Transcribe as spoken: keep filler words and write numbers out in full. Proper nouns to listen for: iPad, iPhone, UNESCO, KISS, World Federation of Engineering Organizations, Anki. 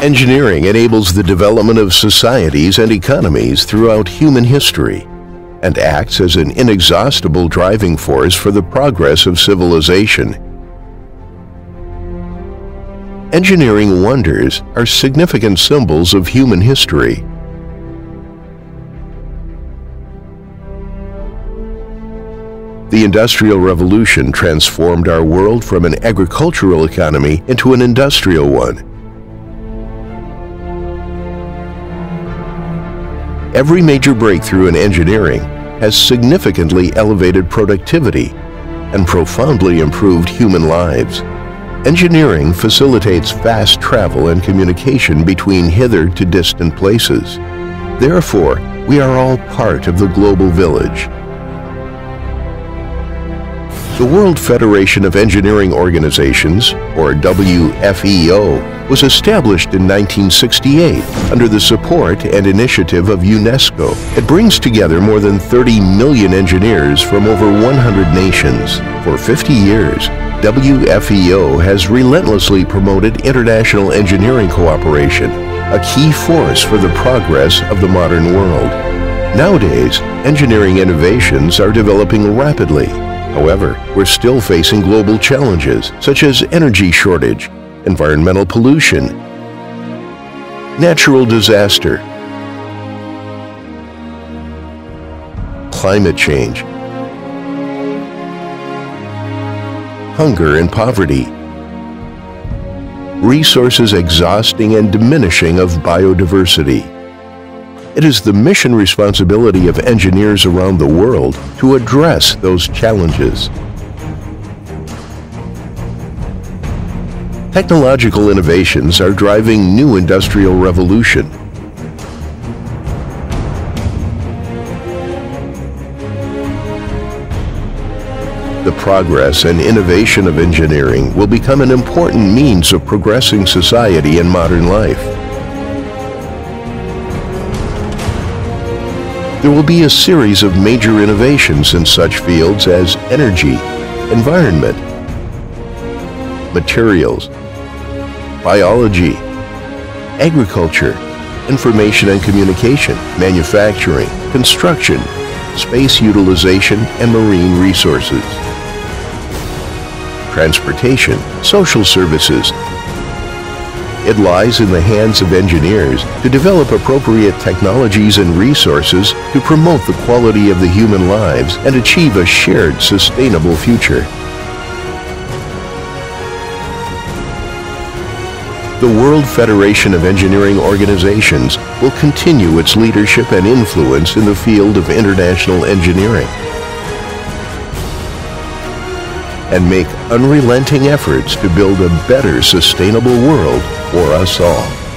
Engineering enables the development of societies and economies throughout human history and acts as an inexhaustible driving force for the progress of civilization. Engineering wonders are significant symbols of human history. The Industrial Revolution transformed our world from an agricultural economy into an industrial one. Every major breakthrough in engineering has significantly elevated productivity and profoundly improved human lives. Engineering facilitates fast travel and communication between hither to distant places. Therefore, we are all part of the global village. The World Federation of Engineering Organizations, or W F E O, was established in nineteen sixty-eight under the support and initiative of UNESCO. It brings together more than thirty million engineers from over one hundred nations. For fifty years, W F E O has relentlessly promoted international engineering cooperation, a key force for the progress of the modern world. Nowadays, engineering innovations are developing rapidly. However, we're still facing global challenges such as energy shortage, environmental pollution, natural disaster, climate change, hunger and poverty, resources exhausting and diminishing of biodiversity. It is the mission responsibility of engineers around the world to address those challenges. Technological innovations are driving new industrial revolution. The progress and innovation of engineering will become an important means of progressing society and modern life. There will be a series of major innovations in such fields as energy, environment, materials, biology, agriculture, information and communication, manufacturing, construction, space utilization, and marine resources, transportation, social services. It lies in the hands of engineers to develop appropriate technologies and resources to promote the quality of the human lives and achieve a shared, sustainable future. The World Federation of Engineering Organizations will continue its leadership and influence in the field of international engineering and make unrelenting efforts to build a better, sustainable world for us all.